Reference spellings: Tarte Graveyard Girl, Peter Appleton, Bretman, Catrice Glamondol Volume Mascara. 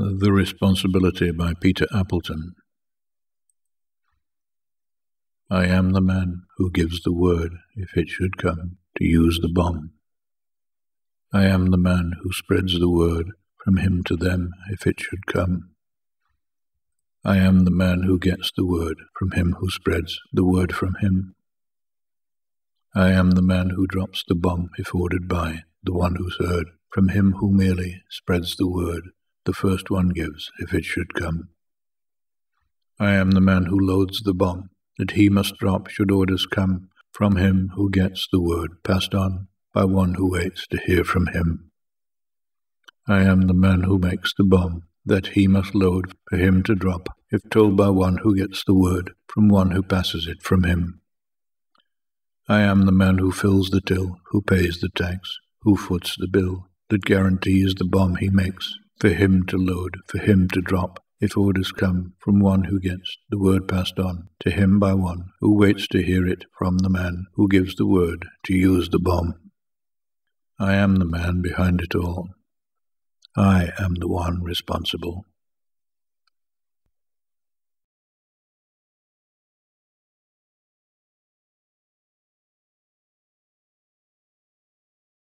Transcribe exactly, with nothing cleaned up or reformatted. The Responsibility by Peter Appleton. I am the man who gives the word if it should come to use the bomb. I am the man who spreads the word from him to them if it should come. I am the man who gets the word from him who spreads the word from him. I am the man who drops the bomb if ordered by the one who's heard from him who merely spreads the word the first one gives if it should come. I am the man who loads the bomb that he must drop should orders come from him who gets the word passed on by one who waits to hear from him. I am the man who makes the bomb that he must load for him to drop if told by one who gets the word from one who passes it from him. I am the man who fills the till, who pays the tax, who foots the bill that guarantees the bomb he makes for him to load, for him to drop, if orders come from one who gets the word passed on to him by one who waits to hear it from the man who gives the word to use the bomb. I am the man behind it all. I am the one responsible.